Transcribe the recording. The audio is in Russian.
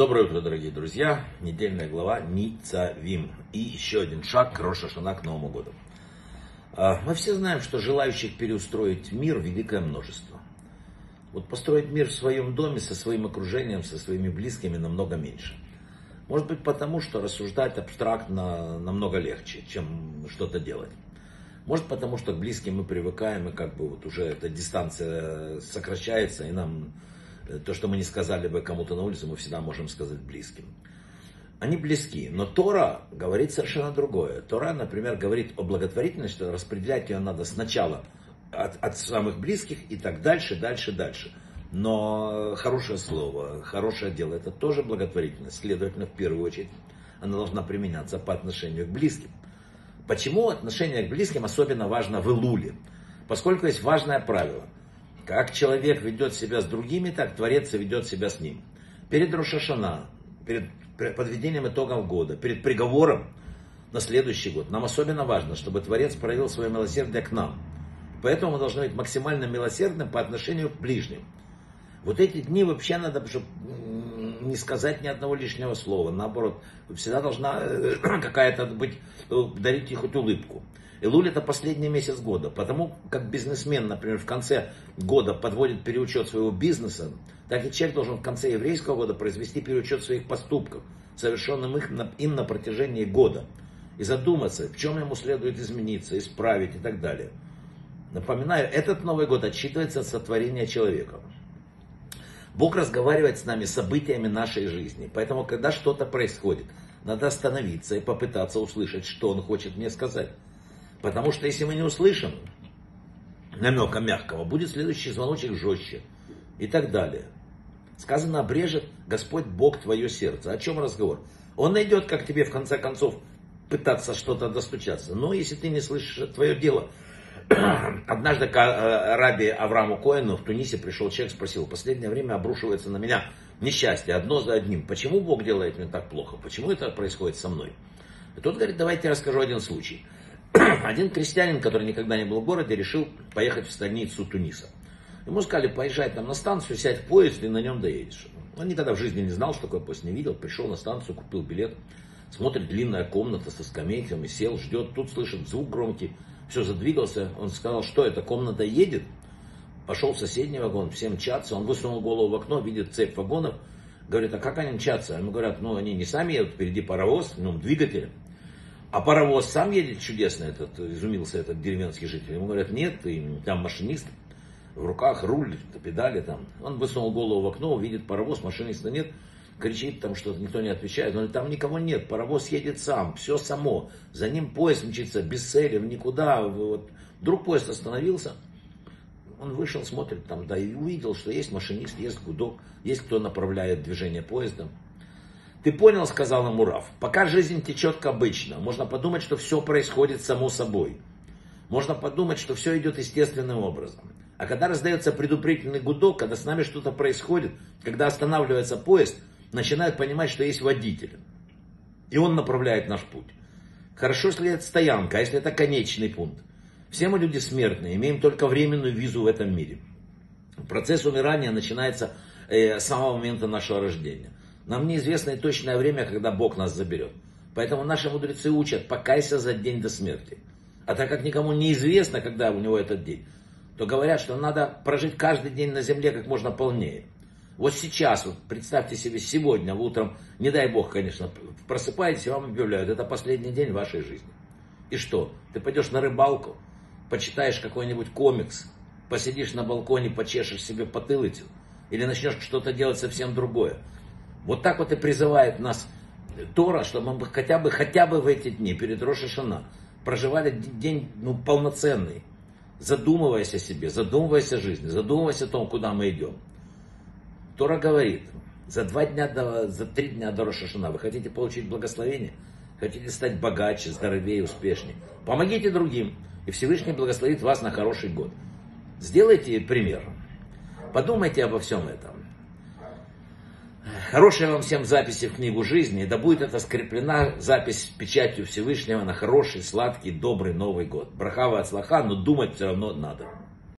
Доброе утро, дорогие друзья. Недельная глава Ницавим. И еще один шаг к Рош ха-Шана, к Новому году. Мы все знаем, что желающих переустроить мир великое множество. Вот построить мир в своем доме, со своим окружением, со своими близкими намного меньше. Может быть потому, что рассуждать абстрактно намного легче, чем что-то делать. Может потому, что к близким мы привыкаем, и как бы вот уже эта дистанция сокращается, и нам... То, что мы не сказали бы кому-то на улице, мы всегда можем сказать близким. Они близки, но Тора говорит совершенно другое. Тора, например, говорит о благотворительности, что распределять ее надо сначала от самых близких и так дальше. Но хорошее слово, хорошее дело, это тоже благотворительность. Следовательно, в первую очередь, она должна применяться по отношению к близким. Почему отношение к близким особенно важно в Элуле? Поскольку есть важное правило. Как человек ведет себя с другими, так Творец ведет себя с ним. Перед Рош ха-Шана, перед подведением итогов года, перед приговором на следующий год, нам особенно важно, чтобы Творец проявил свое милосердие к нам. Поэтому мы должны быть максимально милосердным по отношению к ближним. Вот эти дни вообще надо, чтобы не сказать ни одного лишнего слова. Наоборот, всегда должна какая-то быть, дарить ей хоть улыбку. Элуль это последний месяц года, потому как бизнесмен, например, в конце года подводит переучет своего бизнеса, так и человек должен в конце еврейского года произвести переучет своих поступков, совершенным им на протяжении года, и задуматься, в чем ему следует измениться, исправить и так далее. Напоминаю, этот Новый год отсчитывается от сотворения человека. Бог разговаривает с нами событиями нашей жизни, поэтому когда что-то происходит, надо остановиться и попытаться услышать, что Он хочет мне сказать. Потому что если мы не услышим намека мягкого, будет следующий звоночек жестче и так далее. Сказано, обрежет Господь Бог твое сердце. О чем разговор? Он найдет, как тебе в конце концов пытаться что-то достучаться. Но если ты не слышишь твое дело... Однажды к рабби Аврааму Коэну в Тунисе пришел человек, спросил: последнее время обрушивается на меня несчастье, одно за одним. Почему Бог делает мне так плохо? Почему это происходит со мной? И тот говорит: давайте я расскажу один случай. Один крестьянин, который никогда не был в городе, решил поехать в станицу Туниса. Ему сказали: поезжай там на станцию, сядь в поезд и на нем доедешь. Он никогда в жизни не знал, что такое поезд, не видел. Пришел на станцию, купил билет, смотрит, длинная комната со скамейками, сел, ждет. Тут слышит звук громкий, все задвигался. Он сказал: что это, комната едет? Пошел в соседний вагон, все мчатся. Он высунул голову в окно, видит цепь вагонов. Говорит: а как они мчатся? Ему говорят: ну они не сами едут, впереди паровоз, в нем двигатель. А паровоз сам едет чудесно, этот, изумился этот деревенский житель. Ему говорят: нет, там машинист, в руках руль, педали там. Он высунул голову в окно, увидит паровоз, машиниста нет, кричит там что-то, никто не отвечает. Он говорит: там никого нет, паровоз едет сам, все само. За ним поезд мчится, без цели, в никуда. Вот. Вдруг поезд остановился, он вышел, смотрит там, да, и увидел, что есть машинист, есть гудок, есть кто направляет движение поезда. Ты понял, сказала Мурав, пока жизнь течет как обычно, можно подумать, что все происходит само собой. Можно подумать, что все идет естественным образом. А когда раздается предупредительный гудок, когда с нами что-то происходит, когда останавливается поезд, начинают понимать, что есть водитель. И он направляет наш путь. Хорошо, если это стоянка, а если это конечный пункт. Все мы люди смертные, имеем только временную визу в этом мире. Процесс умирания начинается с самого момента нашего рождения. Нам неизвестно и точное время, когда Бог нас заберет. Поэтому наши мудрецы учат: покайся за день до смерти. А так как никому неизвестно, когда у него этот день, то говорят, что надо прожить каждый день на земле как можно полнее. Вот сейчас, вот представьте себе, сегодня утром, не дай Бог, конечно, просыпаетесь, и вам объявляют: это последний день вашей жизни. И что? Ты пойдешь на рыбалку, почитаешь какой-нибудь комикс, посидишь на балконе, почешешь себе потылицу, или начнешь что-то делать совсем другое. Вот так вот и призывает нас Тора, чтобы мы хотя бы в эти дни перед Рош ха-Шана проживали день полноценный, задумываясь о себе, задумываясь о жизни, задумываясь о том, куда мы идем. Тора говорит: за три дня до Рош ха-Шана вы хотите получить благословение, хотите стать богаче, здоровее, успешнее, помогите другим, и Всевышний благословит вас на хороший год. Сделайте пример, подумайте обо всем этом. Хорошей вам всем записи в книгу жизни, да будет это скреплена запись печатью Всевышнего на хороший, сладкий, добрый Новый год. Браха ва ацлаха, но думать все равно надо.